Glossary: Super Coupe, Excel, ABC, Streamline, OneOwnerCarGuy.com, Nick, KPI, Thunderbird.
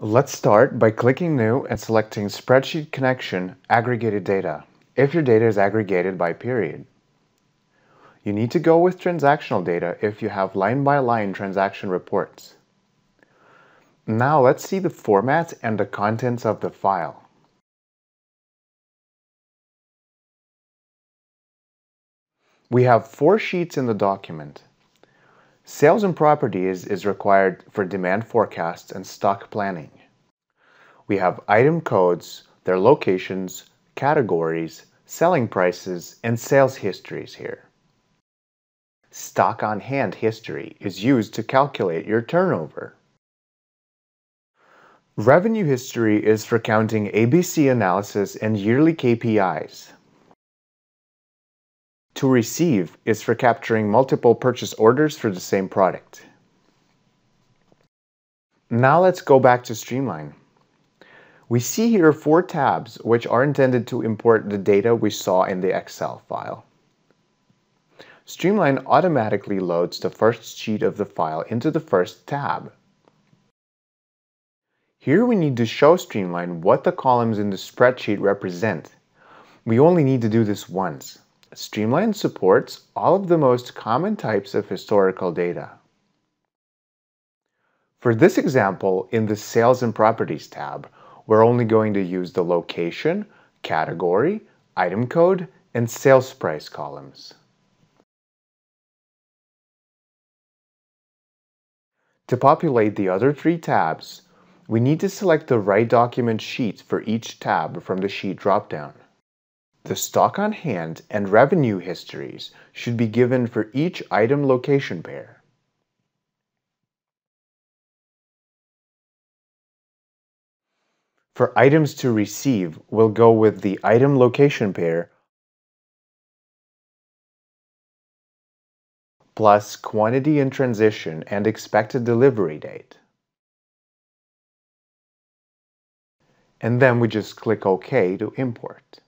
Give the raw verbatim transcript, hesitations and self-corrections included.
Let's start by clicking New and selecting Spreadsheet Connection Aggregated Data if your data is aggregated by period. You need to go with transactional data if you have line-by-line transaction reports. Now let's see the formats and the contents of the file. We have four sheets in the document. Sales and properties is required for demand forecasts and stock planning. We have item codes, their locations, categories, selling prices, and sales histories here. Stock on hand history is used to calculate your turnover. Revenue history is for counting A B C analysis and yearly K P Is. To receive is for capturing multiple purchase orders for the same product. Now let's go back to Streamline. We see here four tabs which are intended to import the data we saw in the Excel file. Streamline automatically loads the first sheet of the file into the first tab. Here we need to show Streamline what the columns in the spreadsheet represent. We only need to do this once. Streamline supports all of the most common types of historical data. For this example, in the Sales and Properties tab, we're only going to use the location, category, item code, and sales price columns. To populate the other three tabs, we need to select the right document sheet for each tab from the sheet dropdown. The stock on hand and revenue histories should be given for each item location pair. For items to receive, we'll go with the item location pair plus quantity in transition and expected delivery date. And then we just click OK to import.